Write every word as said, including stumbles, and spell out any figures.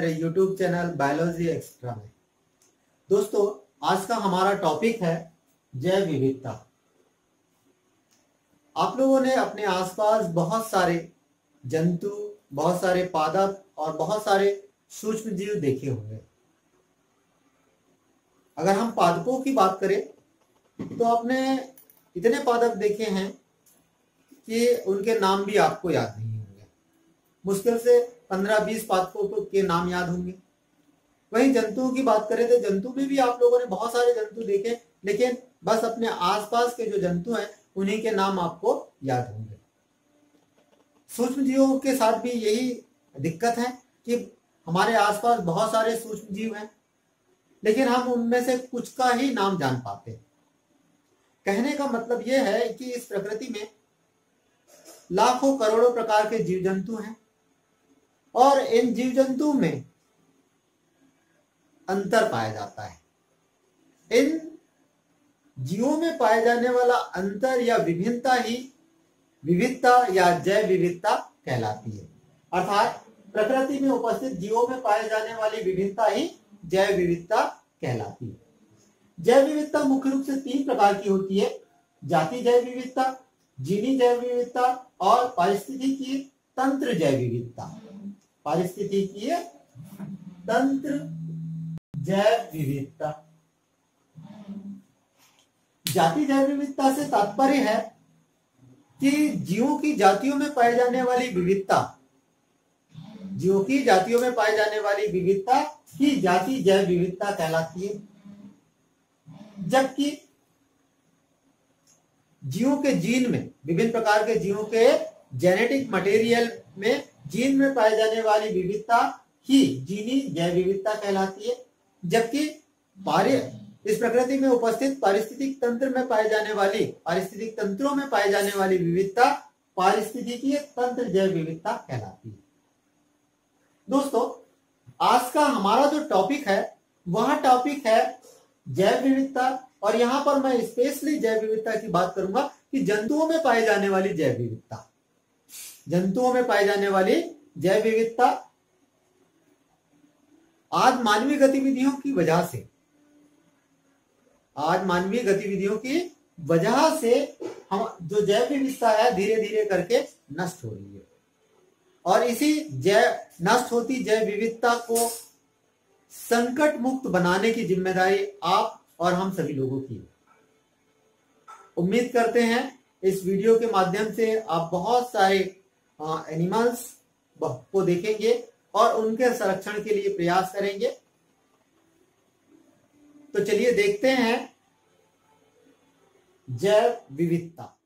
मेरे YouTube channel biology extra में। दोस्तों आज का हमारा टॉपिक है जैव विविधता। आप लोगों ने अपने आसपास बहुत सारे जंतु, बहुत सारे पादप और बहुत सारे सूक्ष्म जीव देखे होंगे। अगर हम पादपों की बात करें तो आपने इतने पादप देखे हैं कि उनके नाम भी आपको याद नहीं होंगे, मुश्किल से पंद्रह बीस पादपों के नाम याद होंगे। वहीं जंतुओं की बात करें तो जंतु में भी आप लोगों ने बहुत सारे जंतु देखे, लेकिन बस अपने आसपास के जो जंतु हैं उन्हीं के नाम आपको याद होंगे। सूक्ष्म जीवों के साथ भी यही दिक्कत है कि हमारे आसपास बहुत सारे सूक्ष्म जीव हैं, लेकिन हम उनमें से कुछ का ही नाम जान पाते हैं। कहने का मतलब यह है कि इस प्रकृति में लाखों करोड़ों प्रकार के जीव जंतु हैं और इन जीव जंतु में अंतर पाया जाता है। इन जीवों में पाया जाने वाला अंतर या विभिन्नता ही विविधता या जैव विविधता कहलाती है। अर्थात प्रकृति में उपस्थित जीवों में पाए जाने वाली विभिन्नता ही जैव विविधता कहलाती है। जैव विविधता मुख्य रूप से तीन प्रकार की होती है: जाति जैव विविधता, जीनी जैव विविधता और पारिस्थितिकीय तंत्र जैव विविधता। पारिस्थितिकीय तंत्र जैव विविधता। जाति जैव विविधता से तात्पर्य है कि जीवों की जातियों में पाई जाने वाली विविधता, जीवों की जातियों में पाई जाने वाली विविधता की जाति जैव विविधता कहलाती है। जबकि जीवों के जीन में, विभिन्न प्रकार के जीवों के जेनेटिक मटेरियल में, जीन में पाई जाने वाली विविधता ही जीनी जैव विविधता कहलाती है। जबकि पार्य इस प्रकृति में उपस्थित पारिस्थितिक तंत्र में पाए जाने वाली, पारिस्थितिक तंत्रों में पाए जाने वाली विविधता पारिस्थितिकीय तंत्र जैव विविधता कहलाती है। दोस्तों आज का हमारा जो टॉपिक है वह टॉपिक है जैव विविधता, और यहाँ पर मैं स्पेशली जैव विविधता की बात करूंगा कि जंतुओं में पाई जाने वाली जैव विविधता, जंतुओं में पाई जाने वाली जैव विविधता। आज मानवीय गतिविधियों की वजह से, आज मानवीय गतिविधियों की वजह से हम जो जैव विविधता है धीरे धीरे करके नष्ट हो रही है, और इसी जैव नष्ट होती जैव विविधता को संकट मुक्त बनाने की जिम्मेदारी आप और हम सभी लोगों की। उम्मीद करते हैं इस वीडियो के माध्यम से आप बहुत सारे एनिमल्स को देखेंगे और उनके संरक्षण के लिए प्रयास करेंगे। तो चलिए देखते हैं जैव विविधता।